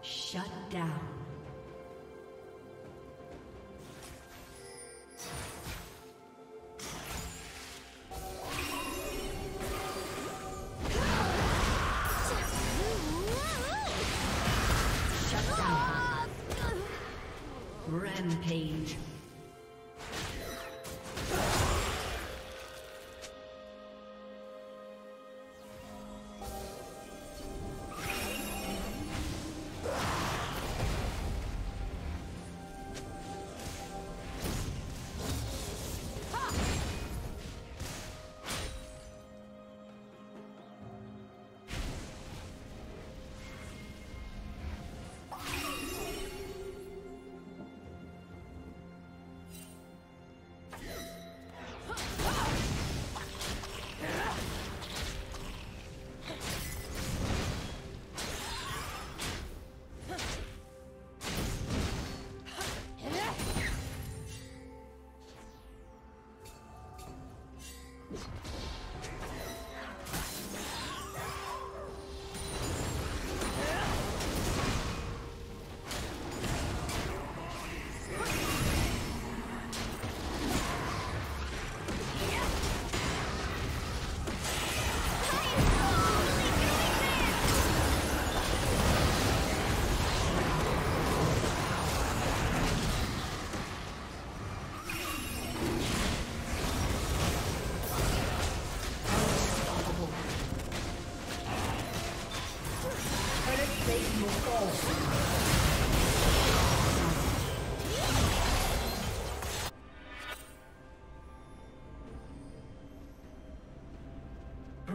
Shut down. Shut down. Rampage. Satan will fall.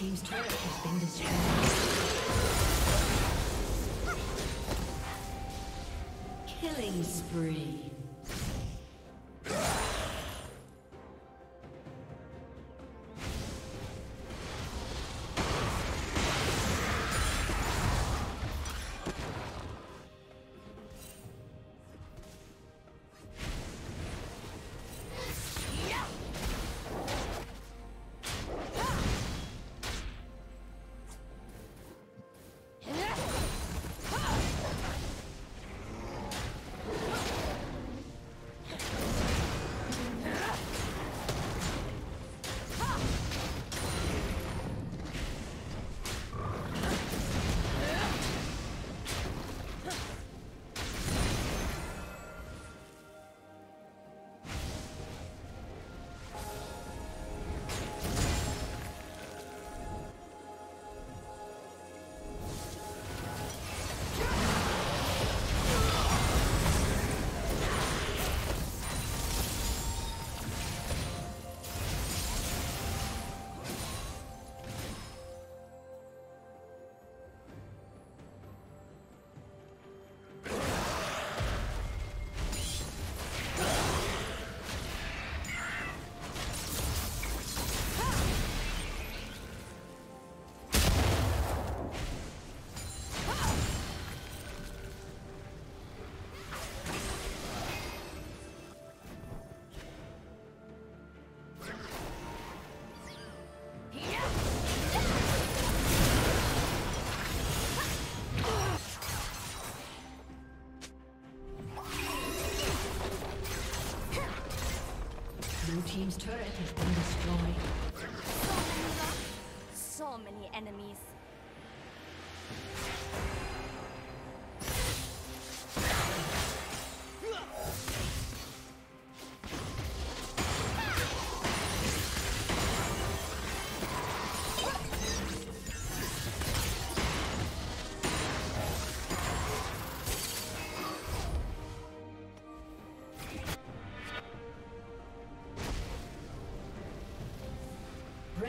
Team's turret has been destroyed. Killing spree. Blue team's turret has been destroyed. So many enemies.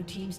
Blue team's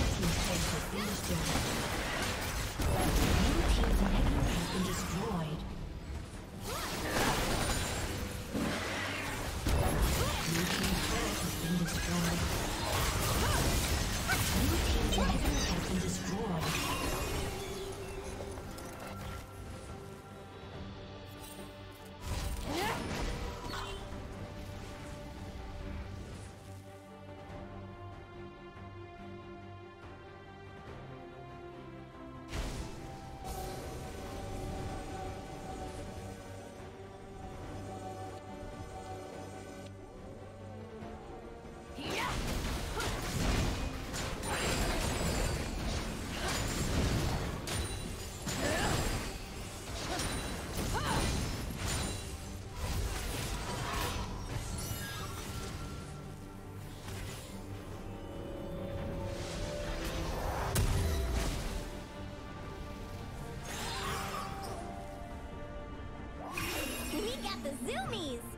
team's turret has been destroyed. Blue team's inhibitor has been destroyed. Blue team's turret has been destroyed. Blue team's inhibitor has been destroyed. Zoomies!